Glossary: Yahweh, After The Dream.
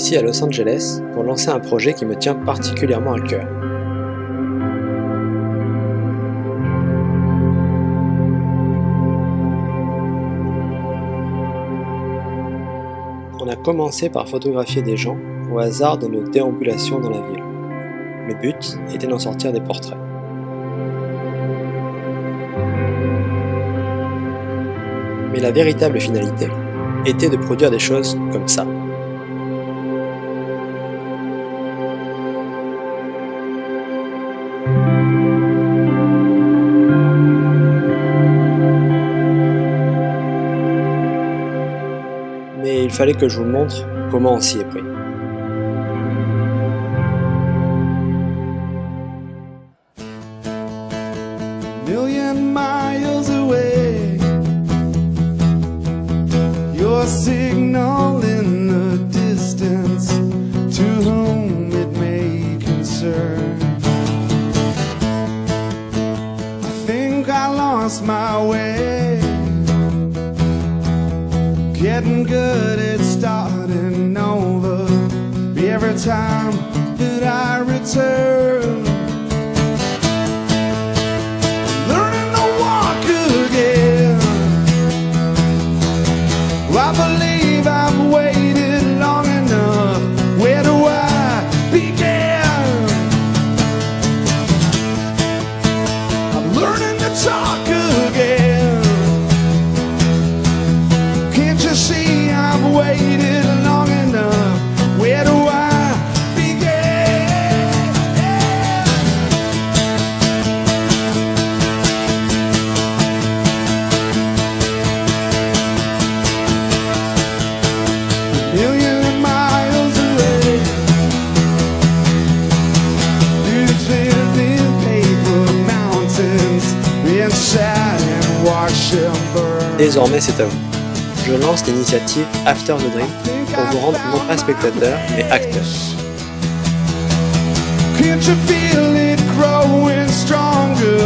ici à Los Angeles pour lancer un projet qui me tient particulièrement à cœur. On a commencé par photographier des gens au hasard de nos déambulations dans la ville. Le but était d'en sortir des portraits. Mais la véritable finalité était de produire des choses comme ça. Mais il fallait que je vous montre comment on s'y est pris. Million miles away, your signal in the distance, to whom it may concern. I think I lost my way, getting good at starting over every time that I return. I believe I've waited long enough. Where do I begin? I'm learning to talk again. Can't you see I've waited long enough? Where do I Désormais, c'est à vous. Je lance l'initiative After The Dream pour vous rendre non pas spectateur, mais acteur.